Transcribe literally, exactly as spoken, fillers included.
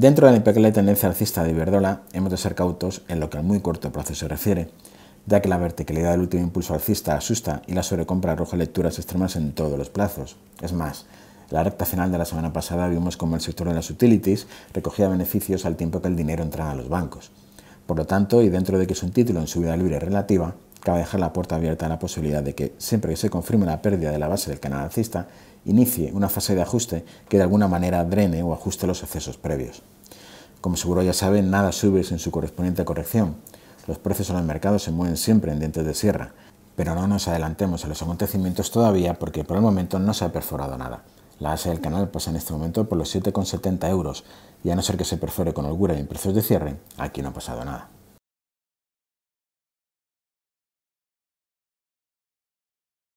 Dentro de la implacable tendencia alcista de Iberdrola, hemos de ser cautos en lo que al muy corto plazo se refiere, ya que la verticalidad del último impulso alcista asusta y la sobrecompra arroja lecturas extremas en todos los plazos. Es más, en la recta final de la semana pasada vimos cómo el sector de las utilities recogía beneficios al tiempo que el dinero entraba a los bancos. Por lo tanto, y dentro de que es un título en subida libre relativa, cabe dejar la puerta abierta a la posibilidad de que, siempre que se confirme la pérdida de la base del canal alcista, inicie una fase de ajuste que de alguna manera drene o ajuste los excesos previos. Como seguro ya saben, nada sube sin su correspondiente corrección. Los precios en los mercados se mueven siempre en dientes de sierra, pero no nos adelantemos a los acontecimientos todavía porque por el momento no se ha perforado nada. La base del canal pasa en este momento por los siete coma setenta euros y a no ser que se perfore con holgura y en precios de cierre, aquí no ha pasado nada.